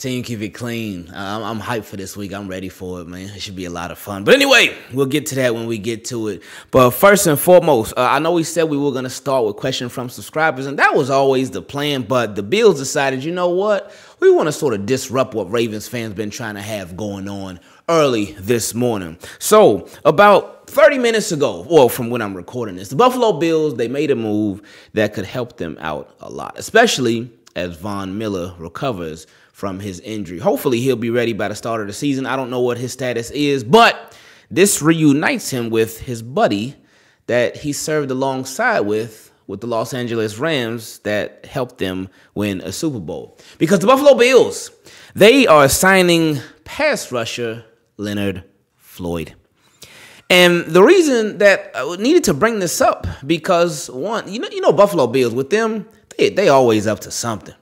Team keep it clean. I'm hyped for this week. I'm ready for it, man. It should be a lot of fun. But anyway, we'll get to that when we get to it. But first and foremost, I know we said we were going to start with questions from subscribers, and that was always the plan. But the Bills decided, you know what? We want to sort of disrupt what Ravens fans been trying to have going on early this morning. So about 30 minutes ago, well, from when I'm recording this, the Buffalo Bills, they made a move that could help them out a lot, especially as Von Miller recovers from his injury. Hopefully, he'll be ready by the start of the season. I don't know what his status is, but this reunites him with his buddy that he served alongside with the Los Angeles Rams that helped them win a Super Bowl. Because the Buffalo Bills, they are signing pass rusher Leonard Floyd. And the reason that I needed to bring this up, because one, you know Buffalo Bills, with them, they always up to something.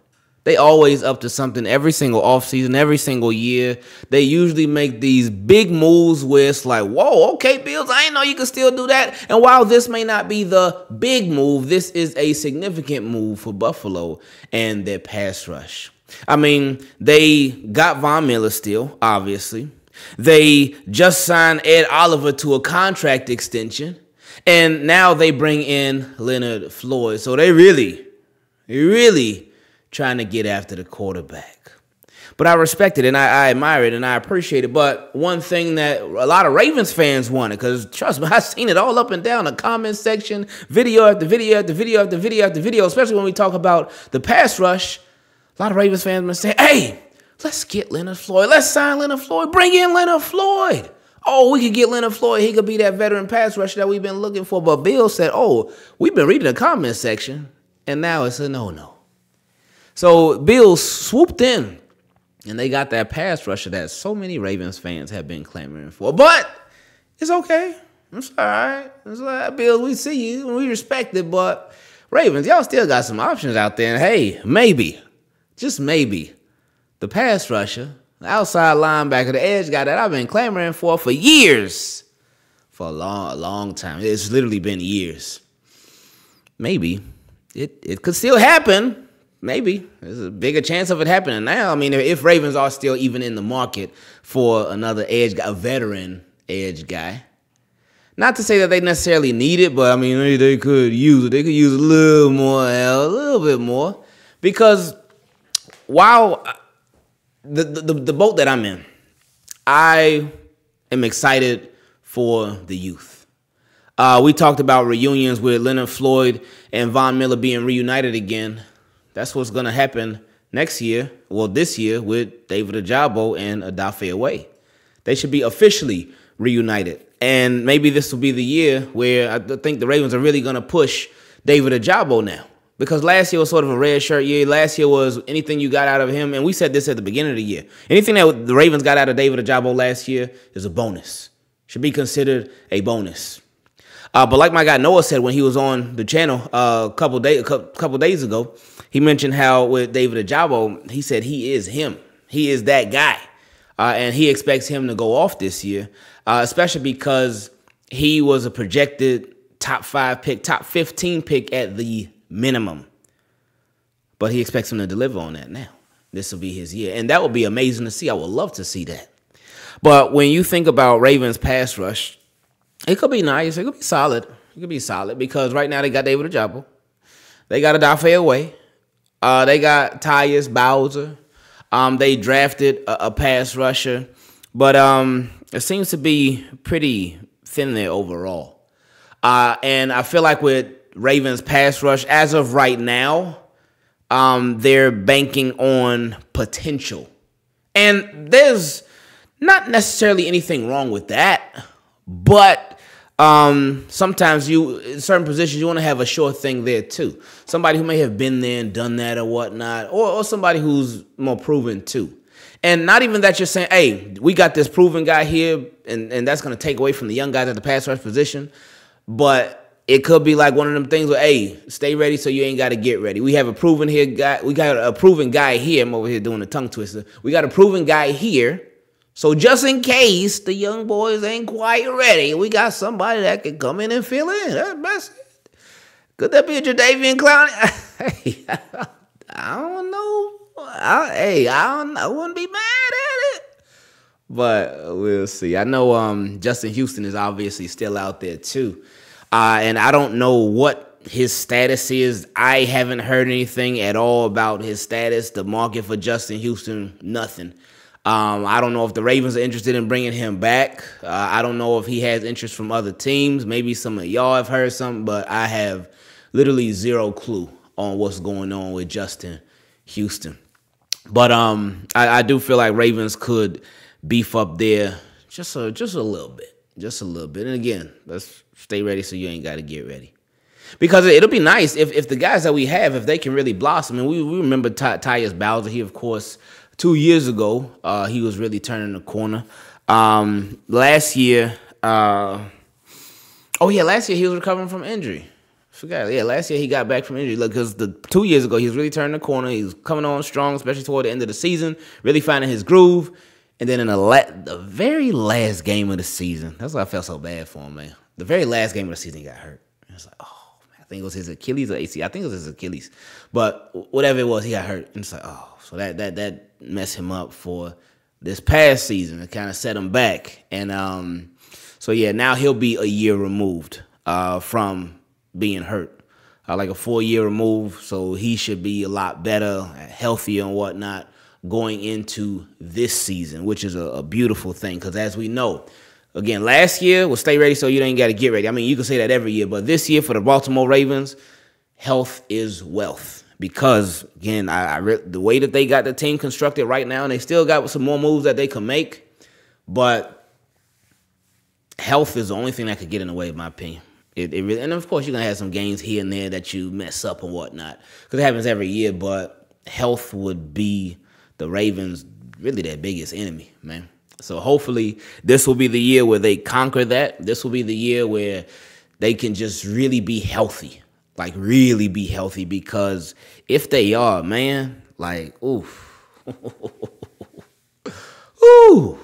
They always up to something every single offseason, every single year. They usually make these big moves where it's like, whoa, okay, Bills, I didn't know you could still do that. And while this may not be the big move, this is a significant move for Buffalo and their pass rush. I mean, they got Von Miller still, obviously. They just signed Ed Oliver to a contract extension. And now they bring in Leonard Floyd. So they really trying to get after the quarterback. But I respect it, and I admire it, and I appreciate it. But one thing that a lot of Ravens fans wanted, because trust me, I've seen it all up and down the comment section, video after video after video after video after video, especially when we talk about the pass rush. A lot of Ravens fans been saying, hey, let's get Leonard Floyd. Let's sign Leonard Floyd. Bring in Leonard Floyd. Oh, we could get Leonard Floyd. He could be that veteran pass rusher that we've been looking for. But Bill said, oh, we've been reading the comment section, and now it's a no-no. So Bills swooped in, and they got that pass rusher that so many Ravens fans have been clamoring for. But it's okay. It's all right. It's all right, Bills, we see you, and we respect it. But Ravens, y'all still got some options out there. And hey, maybe, just maybe, the pass rusher, the outside linebacker, the edge guy that I've been clamoring for years, for a long time. It's literally been years. Maybe. It could still happen. Maybe. There's a bigger chance of it happening now. I mean, if Ravens are still even in the market for another edge guy, a veteran edge guy. Not to say that they necessarily need it, but I mean, they could use it. They could use a little more help, a little bit more. Because while the boat that I'm in, I am excited for the youth. We talked about reunions with Leonard Floyd and Von Miller being reunited again. That's what's going to happen next year, well, this year, with David Ajabo and Odafe Oweh. They should be officially reunited. And maybe this will be the year where I think the Ravens are really going to push David Ajabo now. Because last year was sort of a red shirt year. Last year was anything you got out of him. And we said this at the beginning of the year. Anything that the Ravens got out of David Ajabo last year is a bonus. Should be considered a bonus. But like my guy Noah said when he was on the channel a couple days ago, he mentioned how with David Ajabo, he said he is him. He is that guy. And he expects him to go off this year, especially because he was a projected top 5 pick, top 15 pick at the minimum. But he expects him to deliver on that now. This will be his year. And that would be amazing to see. I would love to see that. But when you think about Ravens pass rush, it could be nice. It could be solid. It could be solid because right now they got David Ajabo. They got Odafe Oweh. They got Tyus Bowser. They drafted a pass rusher. But it seems to be pretty thin there overall. And I feel like with Ravens pass rush, as of right now, they're banking on potential. And there's not necessarily anything wrong with that. But sometimes in certain positions, you want to have a sure thing there, too. Somebody who may have been there and done that or whatnot, or somebody who's more proven, too. And not even that you're saying, hey, we got this proven guy here, and that's going to take away from the young guys at the pass rush position. But it could be like one of them things where, hey, stay ready so you ain't got to get ready. We have a proven here guy. We got a proven guy here. I'm over here doing a tongue twister. We got a proven guy here. So just in case the young boys ain't quite ready, we got somebody that can come in and fill in. That's it. Could that be a Jadeveon Clowney? I don't know I wouldn't be mad at it, but we'll see. I know Justin Houston is obviously still out there too, and I don't know what his status is. I haven't heard anything at all about his status. The market for Justin Houston, nothing. I don't know if the Ravens are interested in bringing him back. I don't know if he has interest from other teams. Maybe some of y'all have heard something, but I have literally zero clue on what's going on with Justin Houston. But I do feel like Ravens could beef up there just a little bit, just a little bit. And again, let's stay ready so you ain't got to get ready, because it'll be nice if the guys that we have, if they can really blossom. And we remember Tyus Bowser. He, of course, 2 years ago, he was really turning the corner. Last year, last year he was recovering from injury. Forgot. Yeah, last year he got back from injury. Look, because 2 years ago, he was really turning the corner. He was coming on strong, especially toward the end of the season, really finding his groove. And then in the very last game of the season, that's why I felt so bad for him, man. The very last game of the season, he got hurt. I was like, oh, man, I think it was his Achilles or AC. I think it was his Achilles. But whatever it was, he got hurt. And it's like, oh, so that messed him up for this past season. It kind of set him back. And so, yeah, now he'll be a year removed from being hurt, like a 4-year remove. So he should be a lot better, healthier and whatnot going into this season, which is a beautiful thing, because as we know, again, last year was stay ready so you ain't got to get ready. I mean, you can say that every year, but this year for the Baltimore Ravens, health is wealth, because, again, the way that they got the team constructed right now, and they still got some more moves that they can make, but health is the only thing that could get in the way, in my opinion. And of course, you're going to have some games here and there that you mess up and whatnot, because it happens every year, but health would be the Ravens really their biggest enemy, man. So hopefully this will be the year where they conquer that. This will be the year where they can just really be healthy, like really be healthy, because if they are, man, like, oof. Ooh.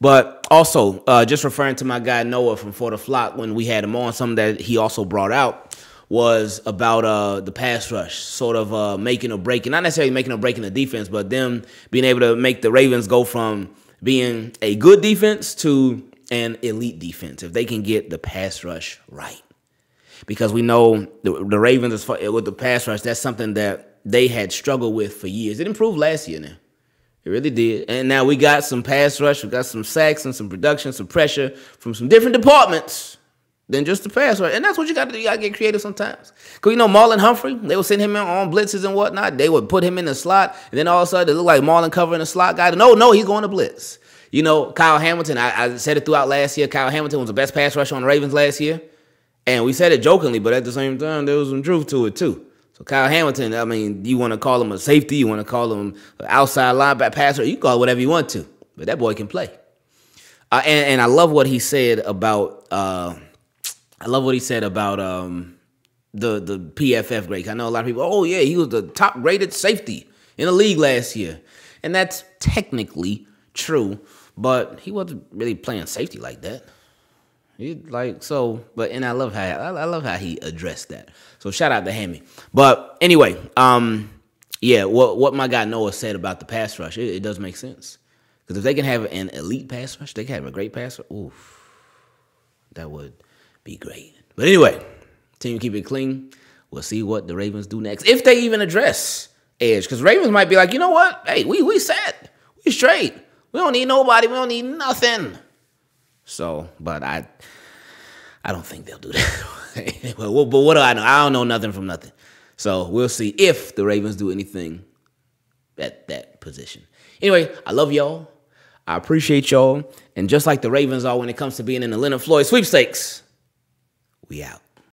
But also, just referring to my guy Noah from For The Flock when we had him on, something that he also brought out was about the pass rush, sort of making or breaking, not necessarily making or breaking the defense, but them being able to make the Ravens go from being a good defense to an elite defense if they can get the pass rush right. Because we know the Ravens, as far, with the pass rush, that's something that they had struggled with for years. It improved last year now. It really did. And now we got some pass rush. We got some sacks and some production, some pressure from some different departments than just the pass rush. And that's what you got to do. You got to get creative sometimes. Because, you know, Marlon Humphrey, they would send him in on blitzes and whatnot. They would put him in the slot. And then all of a sudden, it looked like Marlon covering the slot guy. No, he's going to blitz. You know, Kyle Hamilton, I said it throughout last year. Kyle Hamilton was the best pass rusher on the Ravens last year. And we said it jokingly, but at the same time, there was some truth to it, too. So Kyle Hamilton, I mean, you want to call him a safety, you want to call him an outside linebacker passer, you can call it whatever you want to, but that boy can play. And I love what he said about, the PFF grade. I know a lot of people, oh yeah, he was the top rated safety in the league last year, and that's technically true, but he wasn't really playing safety like that. And I love how he addressed that. So shout out to Hammy. But anyway, yeah, what my guy Noah said about the pass rush, it does make sense, because if they can have an elite pass rush, they can have a great pass rush. Oof, that would be great. But anyway, team keep it clean. We'll see what the Ravens do next, if they even address edge, because Ravens might be like, you know what? Hey, we set, we straight, we don't need nobody, we don't need nothing. So, but I don't think they'll do that. Well, but what do I know? I don't know nothing from nothing. So we'll see if the Ravens do anything at that position. Anyway, I love y'all. I appreciate y'all. And just like the Ravens are when it comes to being in the Leonard Floyd sweepstakes, we out.